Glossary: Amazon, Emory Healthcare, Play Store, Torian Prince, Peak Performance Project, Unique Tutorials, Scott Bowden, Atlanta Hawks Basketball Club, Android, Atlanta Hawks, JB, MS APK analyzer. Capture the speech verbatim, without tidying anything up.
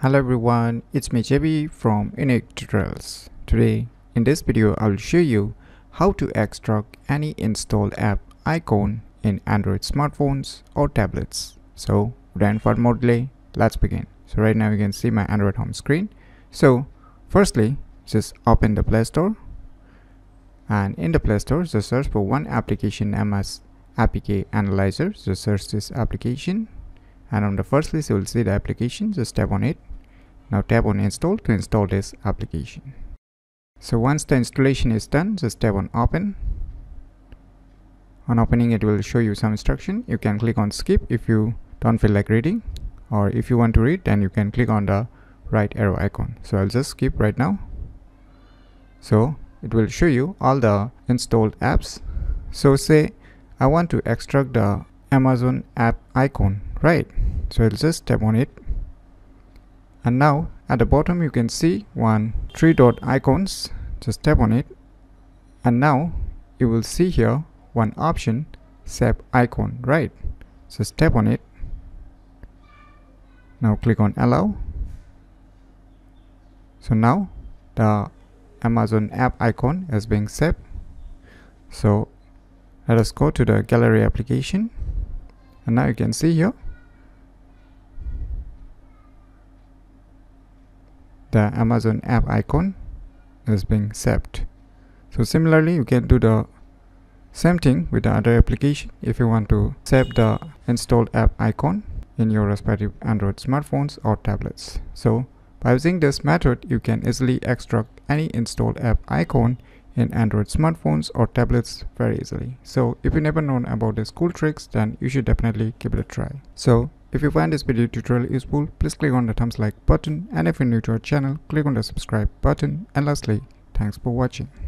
Hello everyone, it's me J B from Unique Tutorials. Today in this video I will show you how to extract any installed app icon in Android smartphones or tablets. So without further more delay, let's begin. So right now you can see my Android home screen. So firstly, just open the Play Store, and in the Play Store just search for one application, M S A P K analyzer. Just search this application, and on the first list you will see the application. Just tap on it. Now tap on install to install this application. So once the installation is done, just tap on open. On opening, it will show you some instruction. You can click on skip if you don't feel like reading, or if you want to read then you can click on the right arrow icon. So I'll just skip right now. So it will show you all the installed apps. So say I want to extract the Amazon app icon, right? So I'll just tap on it, and now at the bottom you can see one three dot icons. Just tap on it, and now you will see here one option, save icon, right? Just tap on it. Now click on allow. So now the Amazon app icon is being saved. So let us go to the gallery application, and now you can see here the Amazon app icon is being saved. So similarly you can do the same thing with the other application if you want to save the installed app icon in your respective Android smartphones or tablets. So by using this method you can easily extract any installed app icon in Android smartphones or tablets very easily. So if you never known about these cool tricks, then you should definitely give it a try. So if you find this video tutorial useful, please click on the thumbs like button, and if you're new to our channel, click on the subscribe button, and lastly, thanks for watching.